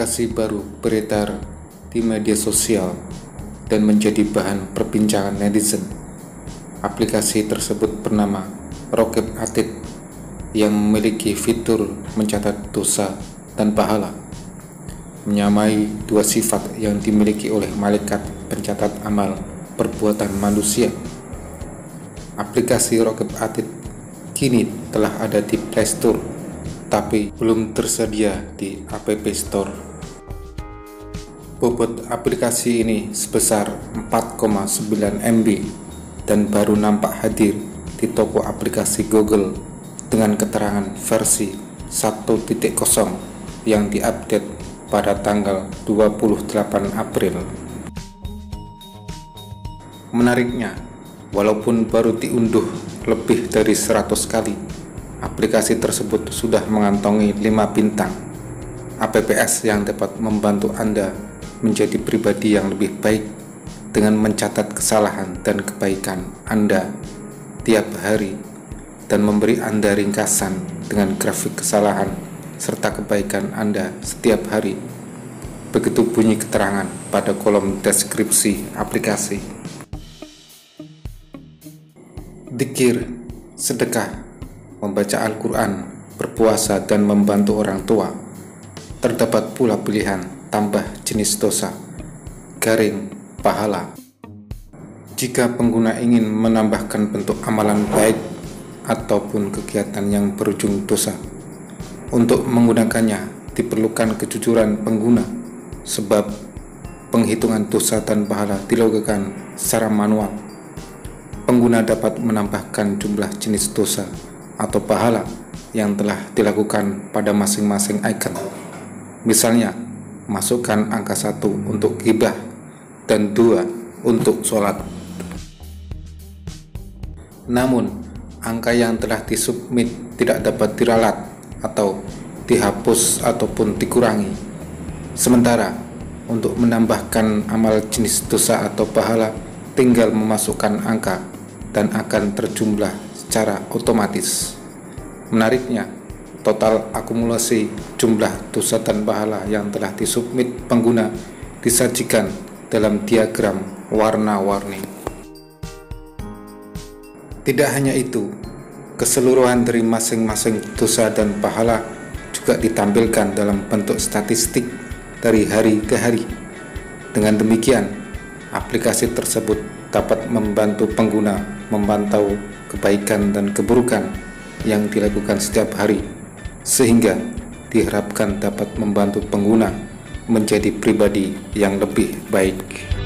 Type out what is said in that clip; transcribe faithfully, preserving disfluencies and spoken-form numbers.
aplikasi baru beredar di media sosial dan menjadi bahan perbincangan netizen. Aplikasi tersebut bernama Raqib Atid yang memiliki fitur mencatat dosa dan pahala, menyamai dua sifat yang dimiliki oleh malaikat pencatat amal perbuatan manusia. Aplikasi Raqib Atid kini telah ada di Play Store, tapi belum tersedia di App Store. Bobot aplikasi ini sebesar empat koma sembilan megabyte dan baru nampak hadir di toko aplikasi Google dengan keterangan versi satu titik nol yang diupdate pada tanggal dua puluh delapan April. Menariknya, walaupun baru diunduh lebih dari seratus kali, aplikasi tersebut sudah mengantongi lima bintang A P P S yang dapat membantu Anda menjadi pribadi yang lebih baik dengan mencatat kesalahan dan kebaikan Anda tiap hari dan memberi Anda ringkasan dengan grafik kesalahan serta kebaikan Anda setiap hari. Begitu bunyi keterangan pada kolom deskripsi aplikasi. Dzikir, sedekah, membaca Al-Quran, berpuasa, dan membantu orang tua. Terdapat pula pilihan tambah jenis dosa, garing, pahala. Jika pengguna ingin menambahkan bentuk amalan baik ataupun kegiatan yang berujung dosa, untuk menggunakannya diperlukan kejujuran pengguna, sebab penghitungan dosa dan pahala dilakukan secara manual. Pengguna dapat menambahkan jumlah jenis dosa atau pahala yang telah dilakukan pada masing-masing icon. Misalnya, masukkan angka satu untuk ghibah dan dua untuk sholat. Namun, angka yang telah disubmit tidak dapat diralat atau dihapus ataupun dikurangi. Sementara, untuk menambahkan amal jenis dosa atau pahala, tinggal memasukkan angka dan akan terjumlah secara otomatis. Menariknya, total akumulasi jumlah dosa dan pahala yang telah disubmit pengguna disajikan dalam diagram warna-warni. Tidak hanya itu, keseluruhan dari masing-masing dosa dan pahala juga ditampilkan dalam bentuk statistik dari hari ke hari. Dengan demikian, aplikasi tersebut dapat membantu pengguna memantau kebaikan dan keburukan yang dilakukan setiap hari, sehingga diharapkan dapat membantu pengguna menjadi pribadi yang lebih baik.